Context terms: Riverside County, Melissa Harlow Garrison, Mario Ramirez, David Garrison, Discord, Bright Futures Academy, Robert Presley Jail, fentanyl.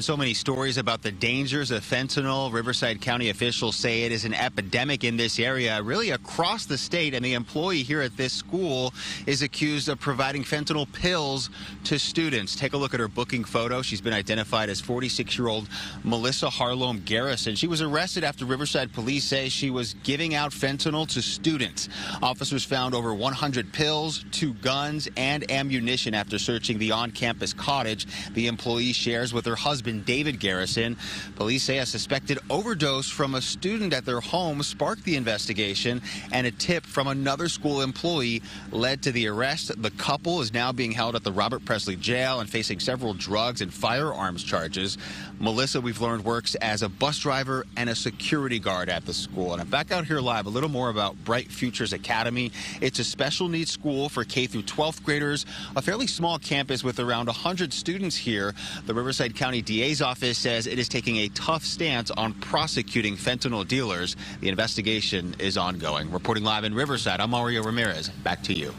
And so many stories about the dangers of fentanyl. Riverside County officials say it is an epidemic in this area, really across the state. And the employee here at this school is accused of providing fentanyl pills to students. Take a look at her booking photo. She's been identified as 46-year-old Melissa Harlow Garrison. She was arrested after Riverside police say she was giving out fentanyl to students. Officers found over 100 pills, 2 guns, and ammunition after searching the on-campus cottage the employee shares with her husband, David Garrison. Police say a suspected overdose from a student at their home sparked the investigation, and a tip from another school employee led to the arrest. The couple is now being held at the Robert Presley Jail and facing several drugs and firearms charges. Melissa, we've learned, works as a bus driver and a security guard at the school. And I'm back out here live. A little more about Bright Futures Academy. It's a special needs school for K through 12th graders, a fairly small campus with around 100 students here. The Riverside County DA's office says it is taking a tough stance on prosecuting fentanyl dealers. The investigation is ongoing. Reporting live in Riverside, I'm Mario Ramirez. Back to you.